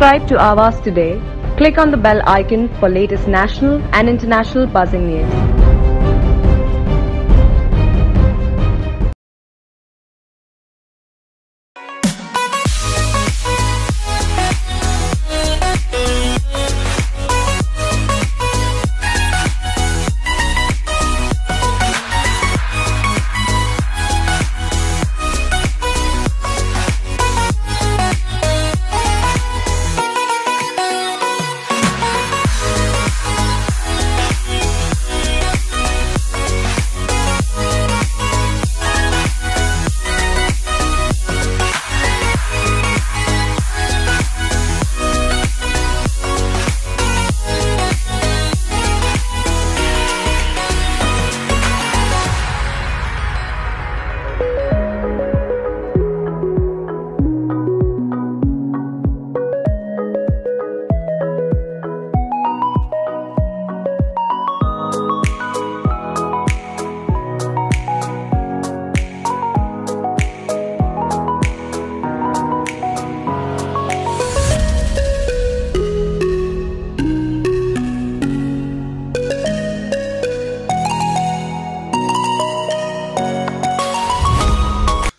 Subscribe to Awaaz Today. Click on the bell icon for latest national and international buzzing news.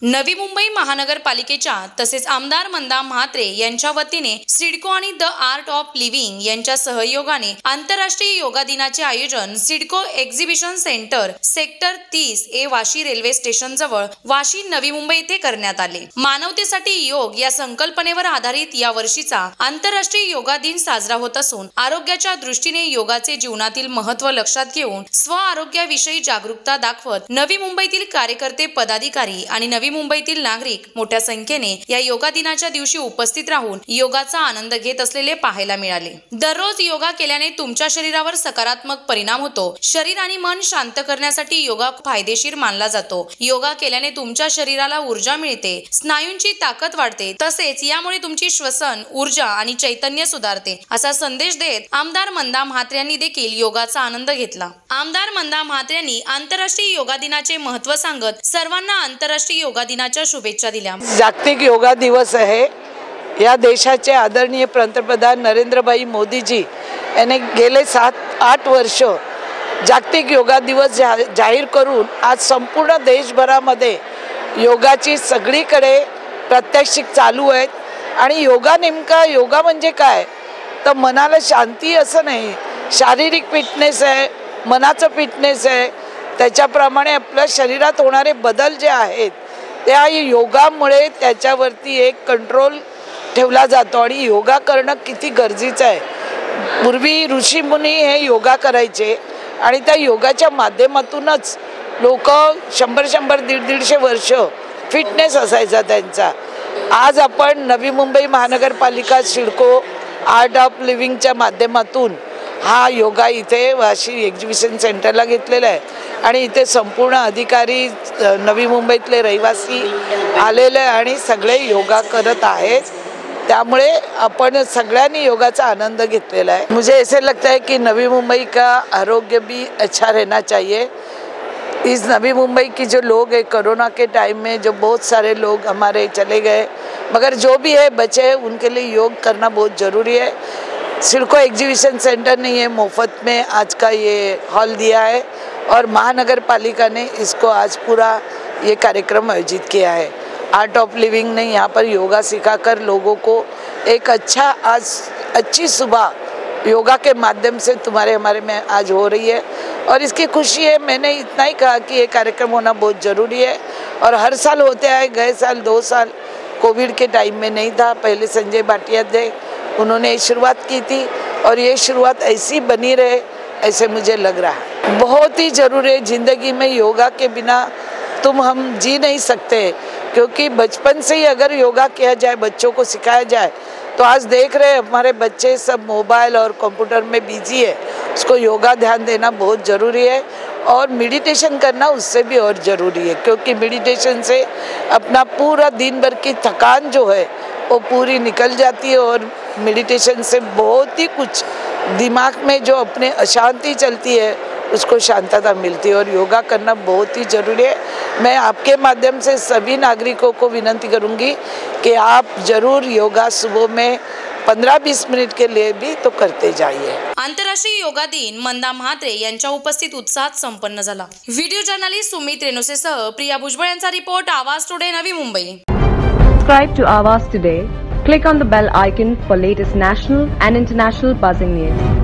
Navi Mumbai महानगर पालिकेच्या तसेच आमदार मंदा म्हात्रे यांच्या वतीने सिडको आणि द आर्ट ऑफ लिव्हिंग यांच्या सहयोगाने आंतरराष्ट्रीय योगा दिनाचे आयोजन CIDCO exhibition centre sector 30 A Vashi railway station जवळ वाशी नवी मुंबई येथे करण्यात आले। मानवतेसाठी योग या संकल्पनेवर आधारित या वर्षीचा आंतरराष्ट्रीय योगा दिन साजरा होत असून आरोग्याच्या दृष्टीने योगाचे जीवनातील महत्त्व लक्षात घेऊन स्व आरोग्याविषयी जागरूकता दाखवत नवी मुंबईतील कार्यकर्ते, पदाधिकारी आणि नवी मुंबईतील नागरिक मोठ्या संख्येने या योगा दिनाच्या दिवशी उपस्थित राहून योगाचा आनंद घेत असलेले पाहायला मिळाले। दररोज योगा केल्याने तुमच्या शरीरावर सकारात्मक परिणाम होतो। शरीर आणि मन शांत करण्यासाठी योगा फायदेशीर मानला जातो। योगा केल्याने तुमच्या शरीराला ऊर्जा मिळते, स्नायूंची ताकद वाढते, तसेच यामुळे तुमची श्वसन ऊर्जा आणि चैतन्य सुधारते, असा संदेश देत आमदार मंदा म्हात्रे यांनी देखील योगाचा आनंद घेतला। आमदार मंदा म्हात्रे यांनी आंतरराष्ट्रीय योगा दिनाचे महत्त्व सांगत सर्वांना आंतरराष्ट्रीय योगा दिनाच्या शुभेच्छा दिल्या। जागतिक योगा दिवस आहे। या देशाचे आदरणीय पंतप्रधान नरेंद्र भाई मोदी जी यांनी गेले 7-8 वर्ष जागतिक योगा दिवस जाहीर करून आज संपूर्ण देशभरामध्ये योगाची सगळीकडे प्रात्यक्षिक चालू आहेत। आणि योगा नेमका योगा म्हणजे काय तर मनाला शांती असं नाही, शारीरिक फिटनेस आहे, मनाचं फिटनेस आहे, त्याच्याप्रमाणे आपल्या शरीरात होणारे बदल जे आहेत त्या योगामुळे त्याच्यावरती एक कंट्रोल ठेवला जातो। आणि योगा करणं किती गरजेचं आहे। पूर्वी ऋषीमुनी हे योगा करायचे आणि त्या योगाच्या माध्यमातूनच लोक 100-100-150 वर्ष फिटनेस असायचा त्यांचा। आज आपण नवी मुंबई महानगरपालिका सिडको आर्ट ऑफ लिव्हिंगच्या माध्यमातून हा योगा इथे वाशी एक्झिबिशन सेंटरला घेतलेला आहे आणि इथे संपूर्ण अधिकारी, नवी मुंबईतले रहिवासी आलेले आणि सगळे योगा करत आहेत। त्यामुळे अपन सगळ्यांनी योगाचा आनंद घेतलेला आहे। मुझे ऐसे लगता है कि नवी मुंबई का आरोग्य भी अच्छा रहना चाहिए। इस नवी मुंबई की जो लोग है, कोरोना के टाइम में जो बहुत सारे लोग हमारे चले गए, मगर जो भी है बचे उनके लिए योग करना बहुत ज़रूरी है। सिडको एग्जीबिशन सेंटर ने ये मुफ्त में आज का ये हॉल दिया है और महानगर पालिका ने इसको आज पूरा ये कार्यक्रम आयोजित किया है। आर्ट ऑफ लिविंग ने यहाँ पर योगा सिखाकर लोगों को एक अच्छा आज अच्छी सुबह योगा के माध्यम से तुम्हारे हमारे में आज हो रही है और इसकी खुशी है। मैंने इतना ही कहा कि ये कार्यक्रम होना बहुत ज़रूरी है और हर साल होते आए। गए साल 2 साल कोविड के टाइम में नहीं था, पहले संजय भाटिया थे, उन्होंने शुरुआत की थी और ये शुरुआत ऐसी बनी रहे ऐसे मुझे लग रहा है। बहुत ही ज़रूरी है ज़िंदगी में, योगा के बिना तुम हम जी नहीं सकते। क्योंकि बचपन से ही अगर योगा किया जाए, बच्चों को सिखाया जाए, तो आज देख रहे हैं हमारे बच्चे सब मोबाइल और कंप्यूटर में बिजी है। उसको योगा ध्यान देना बहुत ज़रूरी है और मेडिटेशन करना उससे भी और ज़रूरी है। क्योंकि मेडिटेशन से अपना पूरा दिन भर की थकान जो है वो पूरी निकल जाती है और मेडिटेशन से बहुत ही कुछ दिमाग में जो अपने अशांति चलती है उसको शांतता मिलती है और योगा करना बहुत ही ज़रूरी है। मैं आपके माध्यम से सभी नागरिकों को विनती करूंगी कि आप ज़रूर योगा सुबह में 15-20 मिनट के लिए भी तो करते जाइए। आंतरराष्ट्रीय योगा दिन मंदा म्हात्रे यांच्या उपस्थित उत्साहात संपन्न झाला। व्हिडिओ जर्नलिस्ट सुमित रेनोसे सह प्रिया बुजबळे यांचा report, Awaaz today, Navi Mumbai. Subscribe to Awaaz today, click on the bell icon for latest national and international business news.